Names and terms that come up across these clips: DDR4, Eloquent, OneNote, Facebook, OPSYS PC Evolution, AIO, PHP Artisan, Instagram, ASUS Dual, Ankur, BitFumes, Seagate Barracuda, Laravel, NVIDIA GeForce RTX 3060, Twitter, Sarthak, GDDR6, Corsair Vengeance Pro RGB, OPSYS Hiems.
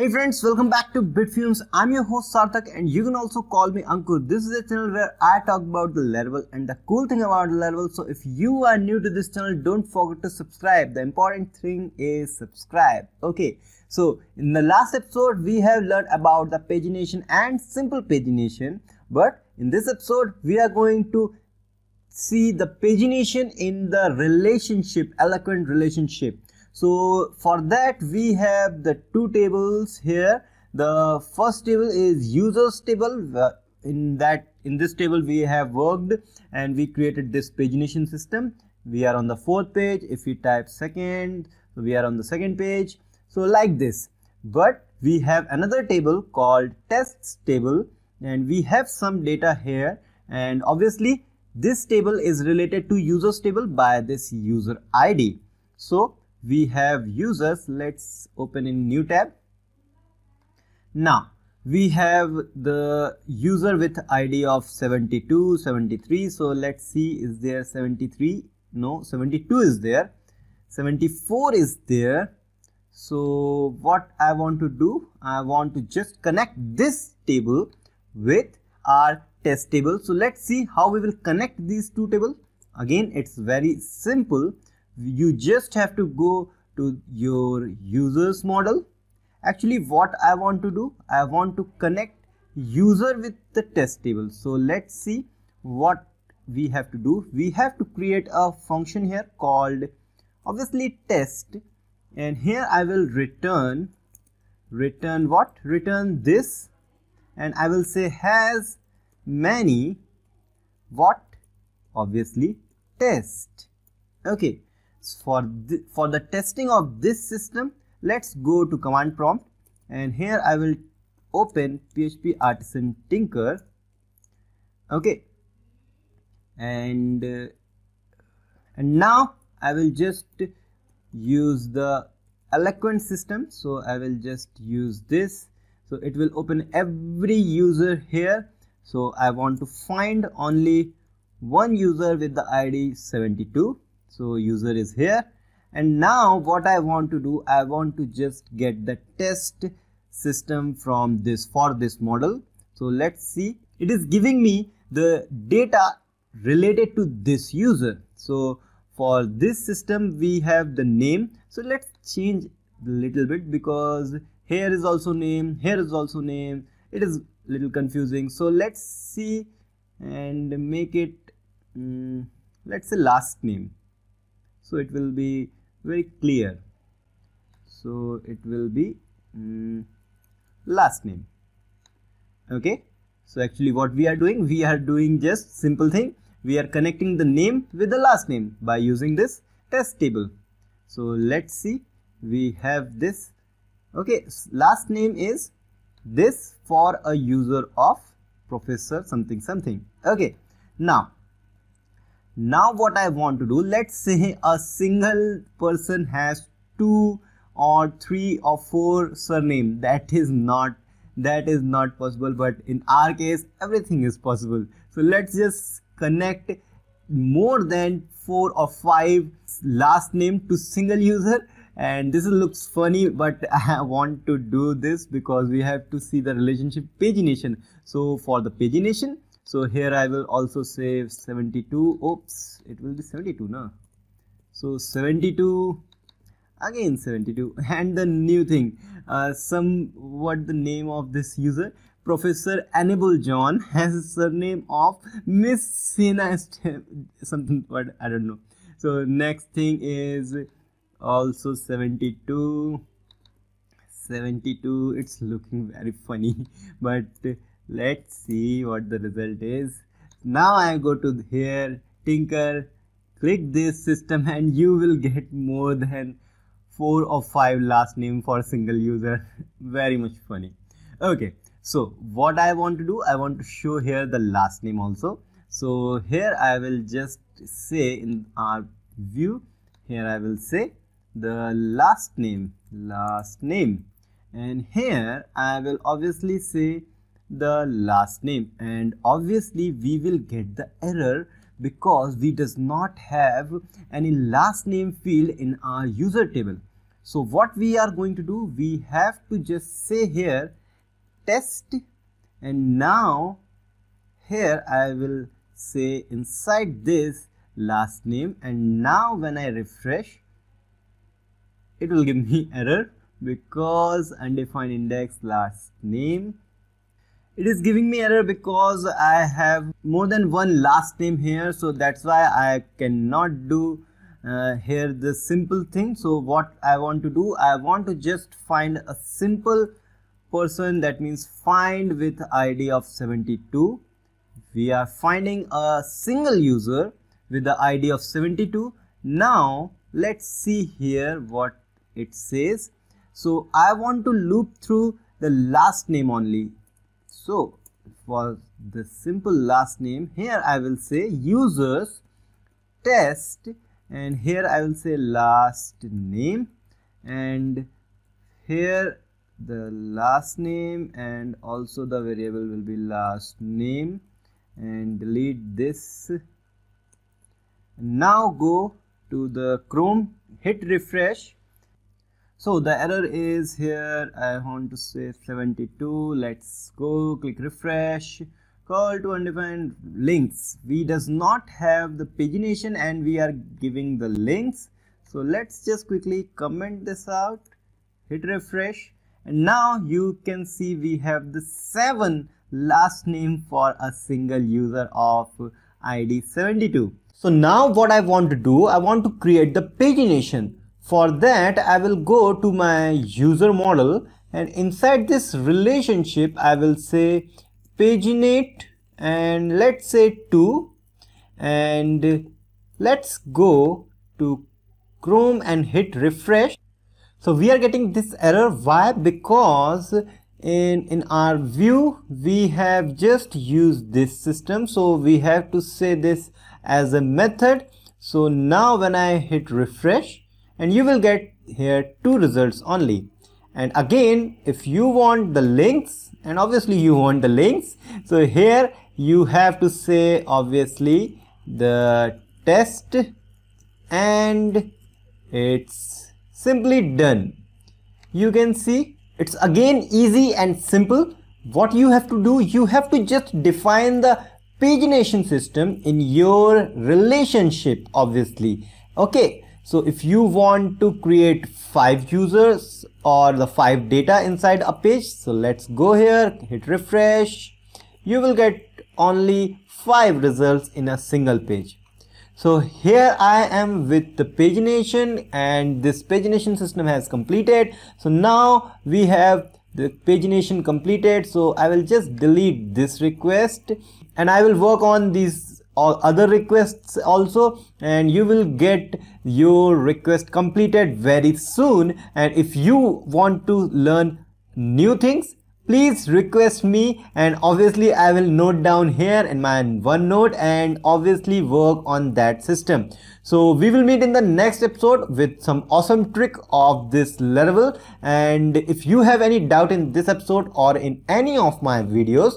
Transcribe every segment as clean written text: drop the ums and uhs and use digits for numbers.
Hey friends, welcome back to BitFumes. I'm your host Sarthak and you can also call me Ankur. This is a channel where I talk about the Laravel and the cool thing about Laravel. So if you are new to this channel, don't forget to subscribe. The important thing is subscribe. Okay, so in the last episode we have learned about the pagination and simple pagination. But in this episode we are going to see the pagination in the relationship, Eloquent relationship. So for that we have the two tables here. The first table is users table. In this table we have worked and we created this pagination system. We are on the fourth page. If we type second, we are on the second page. So like this. But we have another table called tests table and we have some data here, and obviously this table is related to users table by this user ID. So we have users. Let's open in new tab. Now we have the user with ID of 72, 73. So let's see, is there 73? No, 72 is there. 74 is there. So what I want to do, I want to just connect this table with our test table. So let's see how we will connect these two tables. Again, it's very simple. You just have to go to your users model. Actually, what I want to do, I want to connect user with the test table. So let's see what we have to do. We have to create a function here called obviously test, and here I will return what? Return this, and I will say has many what? Obviously test. Okay. For the testing of this system, let's go to command prompt, and here I will open PHP Artisan Tinker. Okay, and now I will just use the Eloquent system. So I will just use this. So it will open every user here. So I want to find only one user with the ID 72. So user is here, and now what I want to do, I want to just get the test system from this, for this model. So let's see, it is giving me the data related to this user. So for this system we have the name. So let's change a little bit because here is also name, here is also name. It is a little confusing. So let's see and make it let's say last name. So it will be very clear. So it will be last name. Okay. So actually what we are doing just simple thing. We are connecting the name with the last name by using this test table. So let's see. We have this. Okay. Last name is this for a user of Professor something something. Okay. Now what I want to do, let's say a single person has 2 or 3 or 4 surname. That is not possible, but in our case everything is possible. So let's just connect more than 4 or 5 last name to single user, and this looks funny, but I want to do this because we have to see the relationship pagination. So for the pagination, so here I will also save 72. Oops, it will be 72 now. So 72, again 72, and the new thing, what the name of this user? Professor Annabel John has a surname of Miss Sena something, but I don't know. So next thing is also 72, 72. It's looking very funny, but let's see what the result is. Now I go to here, Tinker, click this system, and you will get more than 4 or 5 last name for a single user. Very much funny. Okay, so what I want to do, I want to show here the last name also. So here I will just say in our view, here I will say the last name, and here I will obviously say the last name, and obviously we will get the error because we does not have any last name field in our user table. So what we are going to do, we have to just say here test, and now here I will say inside this last name, and now when I refresh it will give me error because undefined index last name. It is giving me error because I have more than one last name here, so that's why I cannot do here the simple thing. So what I want to do, I want to just find a simple person, that means find with ID of 72. We are finding a single user with the ID of 72. Now let's see here what it says. So I want to loop through the last name only. So for the simple last name, here I will say users test, and here I will say last name, and here the last name, and also the variable will be last name, and delete this. Now go to the Chrome, hit refresh. So the error is here, I want to say 72. Let's go, click refresh, call to undefined links. We does not have the pagination and we are giving the links. So let's just quickly comment this out, hit refresh, and now you can see we have the 7 last name for a single user of ID 72. So now what I want to do, I want to create the pagination. For that I will go to my user model, and inside this relationship I will say paginate, and let's say 2, and let's go to Chrome and hit refresh. So we are getting this error. Why? Because in our view we have just used this system, so we have to say this as a method. So now when I hit refresh, and you will get here 2 results only. And again, if you want the links, and obviously you want the links, so here you have to say obviously the test, and it's simply done. You can see it's again easy and simple. What you have to do, you have to just define the pagination system in your relationship, obviously. Okay, so if you want to create 5 users or the 5 data inside a page, so let's go here, hit refresh. You will get only 5 results in a single page. So here I am with the pagination, and this pagination system has completed. So now we have the pagination completed. So I will just delete this request, and I will work on these other requests also, and you will get your request completed very soon. And if you want to learn new things, please request me, and obviously I will note down here in my OneNote and obviously work on that system. So we will meet in the next episode with some awesome trick of this Laravel. And if you have any doubt in this episode or in any of my videos,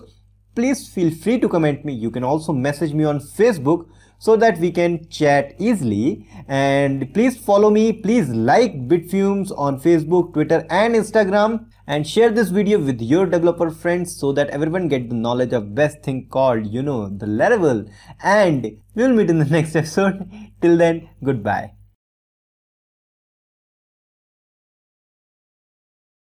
please feel free to comment me. You can also message me on Facebook so that we can chat easily. And please follow me. Please like BitFumes on Facebook, Twitter and Instagram. And share this video with your developer friends so that everyone gets the knowledge of best thing called, the Laravel. And we will meet in the next episode. Till then, goodbye.